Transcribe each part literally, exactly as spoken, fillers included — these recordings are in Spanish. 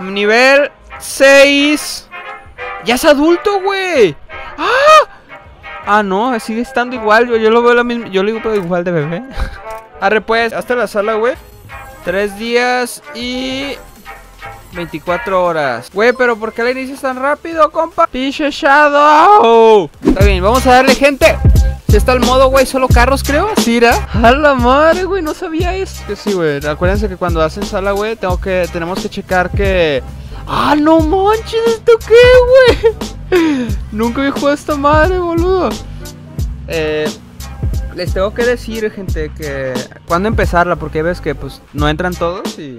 Nivel seis. ¡Ya es adulto, güey! ¡Ah! Ah, no, sigue estando igual. Yo, yo lo veo la misma. Yo lo digo, pero igual de bebé. Arre, pues, hasta la sala, güey. Tres días y veinticuatro horas. Güey, pero ¿por qué la inicias tan rápido, compa? ¡Pinche Shadow! Está bien, vamos a darle, gente. Si está el modo, güey, solo carros, creo. Tira. A la madre, güey, no sabía eso. Que sí, güey. Acuérdense que cuando hacen sala, güey, tengo que, tenemos que checar que. ¡Ah, no manches! ¿Esto qué, güey? Nunca había jugado a esta madre, boludo. Eh, les tengo que decir, gente, que cuando empezarla, porque ves que pues no entran todos y.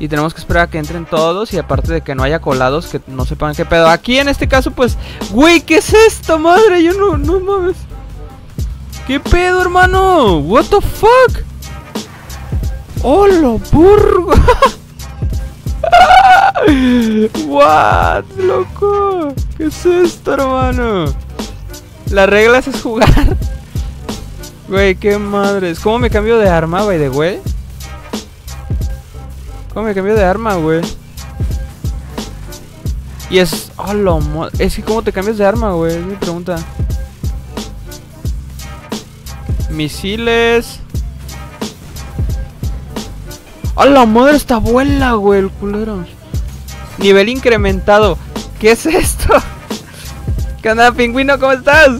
Y tenemos que esperar a que entren todos. Y aparte de que no haya colados que no sepan qué pedo. Aquí en este caso pues... Güey, ¿qué es esto, madre? Yo no... No mames. ¿Qué pedo, hermano? What the fuck? ¡Hola, burro! What, loco. ¿Qué es esto, hermano? Las reglas es jugar. Güey, qué madres. ¿Cómo me cambio de arma, güey, de güey? ¿Cómo me cambió de arma, güey? Y es... Oh, lo mo... Es que ¿cómo te cambias de arma, güey? Es mi pregunta. Misiles... ¡A la madre! ¡Esta abuela, güey! El culero. Nivel incrementado. ¿Qué es esto? ¿Qué onda, pingüino? ¿Cómo estás?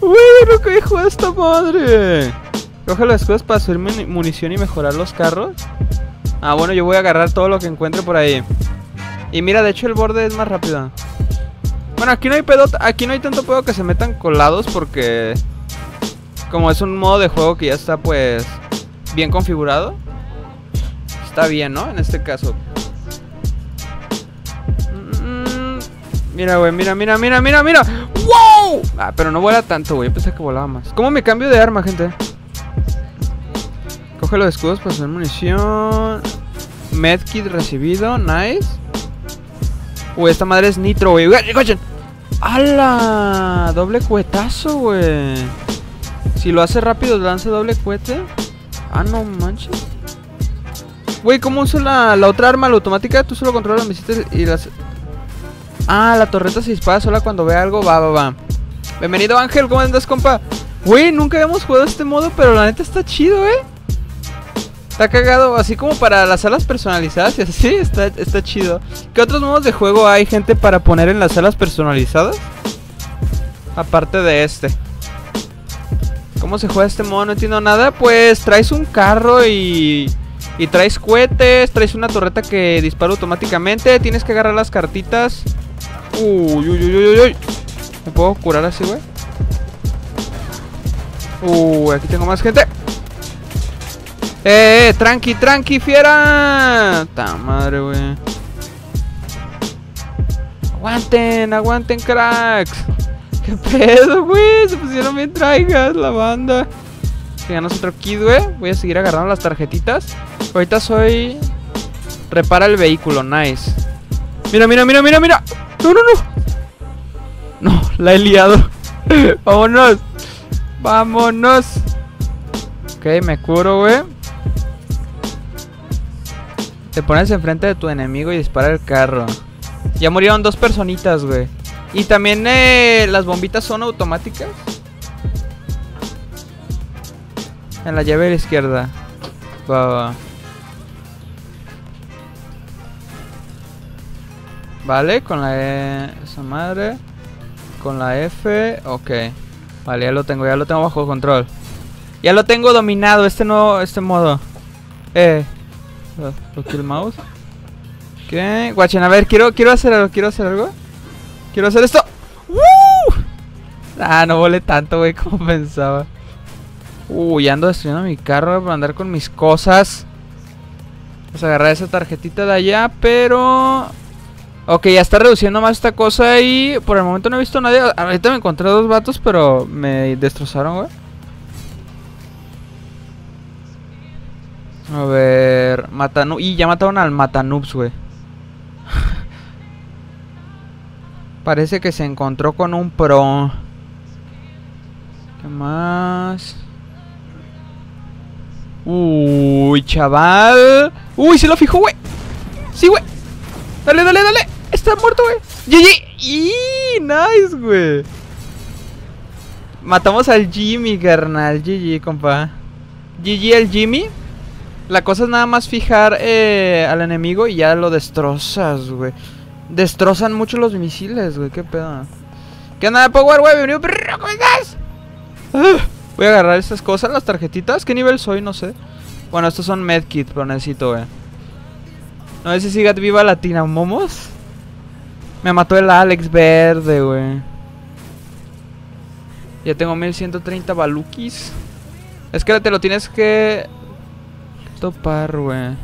¡Güey! ¡No que hijo de esta madre! Coge los escudos para subir munición y mejorar los carros. Ah, bueno, yo voy a agarrar todo lo que encuentre por ahí. Y mira, de hecho el borde es más rápido. Bueno, aquí no hay pedo, aquí no hay tanto pedo que se metan colados porque... Como es un modo de juego que ya está, pues... Bien configurado. Está bien, ¿no? En este caso. Mm, mira, güey, mira, mira, mira, mira, mira. ¡Wow! Ah, pero no vuela tanto, güey. Pensé que volaba más. ¿Cómo me cambio de arma, gente? Coge los escudos para hacer munición. Medkit recibido, nice. Uy, esta madre es nitro, güey. ¡Hala! Doble cuetazo, güey. Si lo hace rápido, lanza doble cohete. Ah, no manches. Güey, ¿cómo uso la, la otra arma, la automática? Tú solo controlas las misiles y las... Ah, la torreta se dispara sola cuando ve algo. Va, va, va. Bienvenido, Ángel. ¿Cómo andas, compa? Güey, nunca habíamos jugado este modo, pero la neta está chido, eh. Está cagado, así como para las salas personalizadas y así, está, está chido. ¿Qué otros modos de juego hay, gente, para poner en las salas personalizadas? Aparte de este. ¿Cómo se juega este modo? No entiendo nada. Pues traes un carro y... Y traes cohetes, traes una torreta que dispara automáticamente. Tienes que agarrar las cartitas. Uy, uy, uy, uy, uy. ¿Me puedo curar así, güey? Uy, aquí tengo más gente. Eh, eh, tranqui, tranqui, fiera. Ta madre, güey. Aguanten, aguanten, cracks. Qué pedo, güey. Se pusieron bien traigas la banda. Que ganas otro kid, güey. Voy a seguir agarrando las tarjetitas. Ahorita soy... Repara el vehículo, nice. Mira, mira, mira, mira, mira. No, no, no. No, la he liado. Vámonos. Vámonos. Ok, me curo, güey. Te pones enfrente de tu enemigo y dispara el carro. Ya murieron dos personitas, güey. Y también eh, las bombitas son automáticas. En la llave de la izquierda. Va, va. Vale, con la E... Esa madre. Con la F... Ok. Vale, ya lo tengo, ya lo tengo bajo control. Ya lo tengo dominado, este nuevo... Este modo. Eh... Aquí el mouse. Ok, guachen, a ver, quiero, quiero hacer algo, quiero hacer algo. Quiero hacer esto. ¡Woo! Ah, no volé tanto, güey, como pensaba. Uy, ando destruyendo mi carro, güey, por andar con mis cosas. Vamos a agarrar esa tarjetita de allá, pero... Ok, ya está reduciendo más esta cosa y... Por el momento no he visto a nadie. Ahorita me encontré dos vatos, pero me destrozaron, güey. A ver... Matanubs... Y ya mataron al Matanubs, güey. Parece que se encontró con un pro. ¿Qué más? Uy, chaval. Uy, se lo fijó, güey. Sí, güey. Dale, dale, dale. Está muerto, güey. G G. Y nice, güey. Matamos al Jimmy, carnal. G G, compa. G G al Jimmy. La cosa es nada más fijar eh, al enemigo y ya lo destrozas, güey. Destrozan mucho los misiles, güey. Qué pedo. ¿Qué onda, Power, güey? Bienvenido, perro. ¿Cómo estás? Uh, voy a agarrar estas cosas, las tarjetitas. ¿Qué nivel soy? No sé. Bueno, estos son medkit, pero necesito, güey. No sé si siga viva Latina, momos. Me mató el Alex verde, güey. Ya tengo mil ciento treinta balukis. Es que te lo tienes que topar, güey.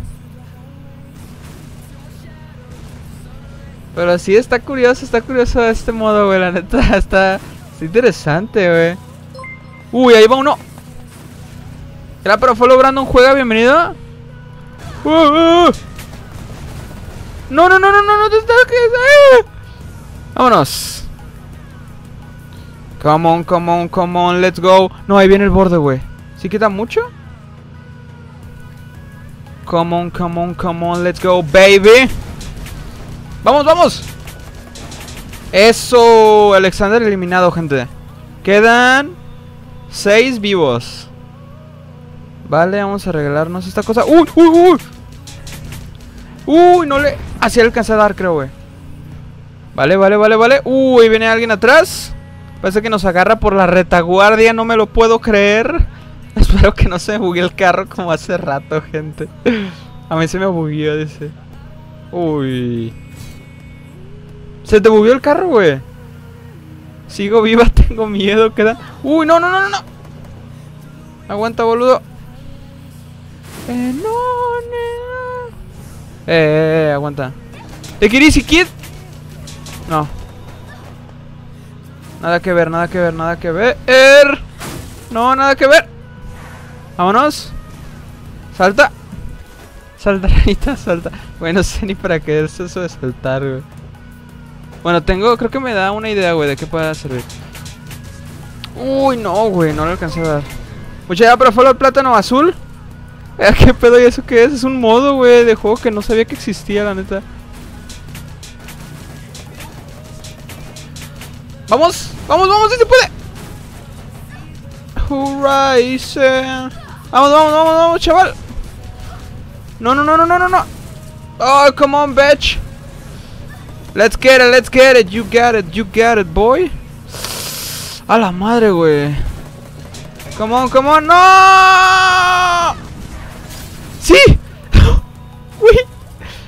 Pero sí, está curioso, está curioso de este modo, güey. La neta, está, está interesante, güey. Uy, ahí va uno. Era para follow Brandon, juega, bienvenido. Uh, uh. No, no, no, no, no, no te toques. Ah. Vámonos. Come on, come on, come on, let's go. No, ahí viene el borde, güey. ¿Sí quita mucho? Come on, come on, come on, let's go, baby. Vamos, vamos. Eso, Alexander eliminado, gente. Quedan seis vivos. Vale, vamos a arreglarnos esta cosa. ¡Uy, uy, uy! ¡Uy, no le... Así alcancé a dar, creo, güey! Vale, vale, vale, vale. ¡Uy, viene alguien atrás! Parece que nos agarra por la retaguardia. No me lo puedo creer. Espero que no se me buguee el carro como hace rato, gente. A mí se me bugueó, dice. ¡Uy! ¿Se te bugueó el carro, güey? Sigo viva, tengo miedo, queda... ¡Uy, no, no, no, no! Aguanta, boludo. Eh, no, no. Eh, eh, aguanta. ¿Te querís, kid? No. Nada que ver, nada que ver, nada que ver. No, nada que ver. Vámonos. Salta. Salta, ranita, salta. Güey, no sé ni para qué es eso de saltar, güey. Bueno, tengo... Creo que me da una idea, güey, de qué pueda servir. Uy, no, güey, no lo alcancé a dar. Mucha ya, pero follow el plátano azul. ¿Qué pedo? ¿Y eso qué es? Es un modo, güey, de juego que no sabía que existía, la neta. ¡Vamos! ¡Vamos, vamos! ¡Sí se puede! ¡Horizon! ¡Vamos, vamos, vamos, vamos, chaval! ¡No, no, no, no, no, no, no! ¡Oh, come on, bitch! ¡Let's get it, let's get it! ¡You got it, you got it, boy! ¡A la madre, güey! ¡Come on, come on! ¡No! ¡Sí! Güey.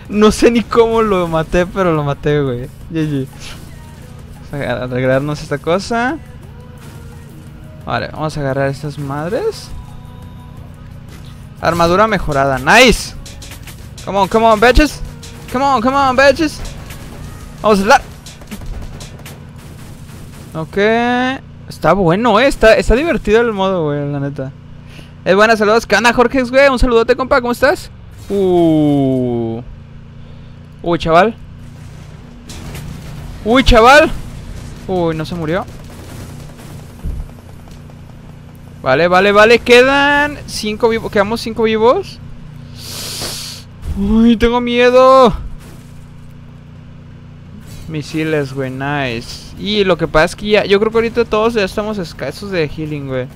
No sé ni cómo lo maté, pero lo maté, güey. G G. Vamos a arreglarnos esta cosa. Vale, vamos a agarrar estas madres. Armadura mejorada. ¡Nice! Come on, come on, bitches. Come on, come on, bitches. Vamos a hablar. Ok. Está bueno, eh. Está, está divertido el modo, güey, la neta. Es eh, buenas, saludos. ¿Qué onda, Jorge, güey? Un saludote, compa. ¿Cómo estás? Uh. Uy, chaval. Uy, chaval. Uy, no se murió. Vale, vale, vale. Quedan cinco vivos. Quedamos cinco vivos. Uy, tengo miedo. Misiles, güey. Nice. Y lo que pasa es que ya... Yo creo que ahorita todos ya estamos escasos de healing, güey.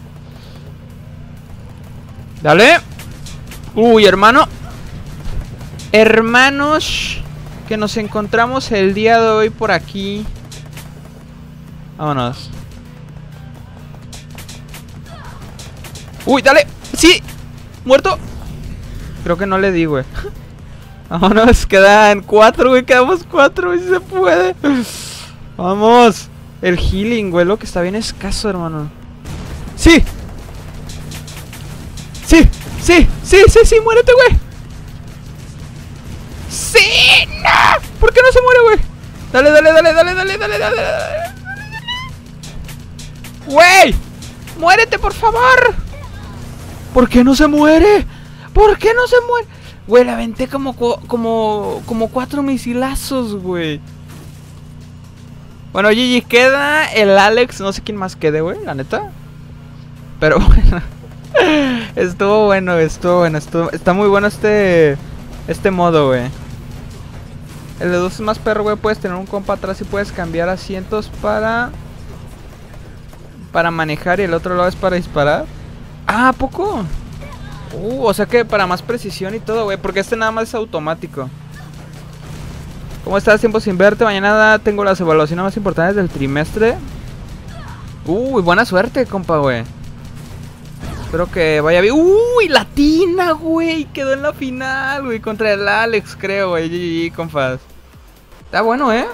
Dale. Uy, hermano. Hermanos, que nos encontramos el día de hoy por aquí. Vámonos. Uy, dale. Sí. Muerto. Creo que no le di, güey. Vámonos, quedan cuatro, güey. Quedamos cuatro, güey, si se puede. Vamos. El healing, güey, lo que está bien escaso, hermano. Sí. Sí, sí, sí, sí, sí, muérete, güey. Sí, no. ¿Por qué no se muere, güey? Dale, dale, dale, dale, dale, dale, dale, dale. Güey, muérete, por favor. ¿Por qué no se muere? ¿Por qué no se muere? Güey, le aventé como, como, como cuatro misilazos, güey. Bueno, G G, queda el Alex. No sé quién más quede, güey, la neta. Pero bueno. Estuvo bueno, estuvo bueno, estuvo... Está muy bueno este... Este modo, güey. El de dos es más perro, güey. Puedes tener un compa atrás y puedes cambiar asientos para... Para manejar, y el otro lado es para disparar. Ah, ¿a poco? Uh, o sea que para más precisión y todo, güey. Porque este nada más es automático. ¿Cómo estás? Tiempo sin verte. Mañana tengo las evaluaciones más importantes del trimestre. Uy, buena suerte, compa, güey. Espero que vaya bien. Uy, latina, güey. Quedó en la final, güey. Contra el Alex, creo, güey. G G, compas. Está bueno, ¿eh?